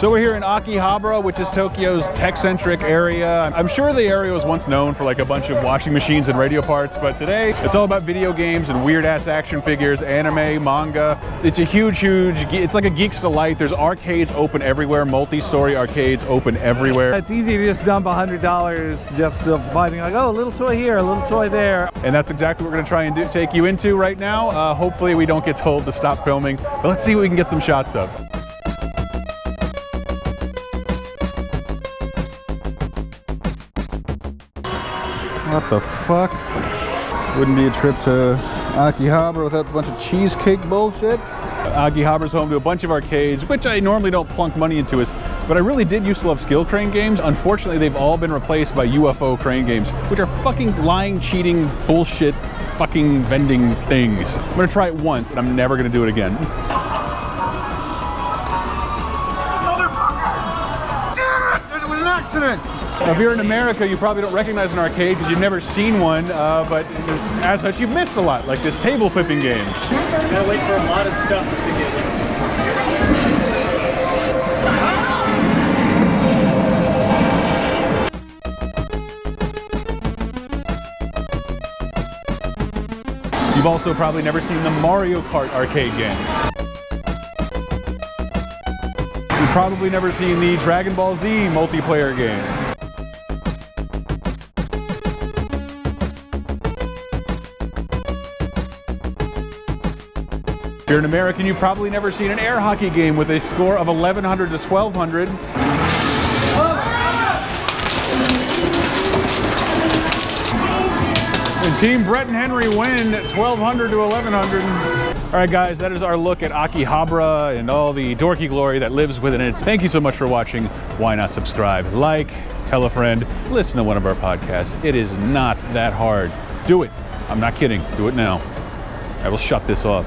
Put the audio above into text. So we're here in Akihabara, which is Tokyo's tech-centric area. I'm sure the area was once known for like a bunch of washing machines and radio parts, but today it's all about video games and weird-ass action figures, anime, manga. It's a huge, it's like a geek's delight. There's arcades open everywhere, multi-story arcades open everywhere. It's easy to just dump $100 just finding like, oh, a little toy here, a little toy there. And that's exactly what we're gonna try and take you into right now. Hopefully we don't get told to stop filming, but let's see what we can get some shots of. What the fuck? Wouldn't be a trip to Akihabara without a bunch of cheesecake bullshit. Akihabara's home to a bunch of arcades, which I normally don't plunk money into, but I really did used to love skill crane games. Unfortunately, they've all been replaced by UFO crane games, which are fucking lying, cheating, bullshit, fucking vending things. I'm gonna try it once, and I'm never gonna do it again. Motherfucker! Damn it! There was an accident! Now, if you're in America, you probably don't recognize an arcade because you've never seen one, but as such, you've missed a lot, like this table flipping game. Gotta wait for a lot of stuff to get in. You've also probably never seen the Mario Kart arcade game. You've probably never seen the Dragon Ball Z multiplayer game. If you're an American, you've probably never seen an air hockey game with a score of 1,100 to 1,200. And Team Brett and Henry win 1,200 to 1,100. All right, guys, that is our look at Akihabara and all the dorky glory that lives within it. Thank you so much for watching. Why not subscribe, like, tell a friend, listen to one of our podcasts. It is not that hard. Do it. I'm not kidding. Do it now. I will shut this off.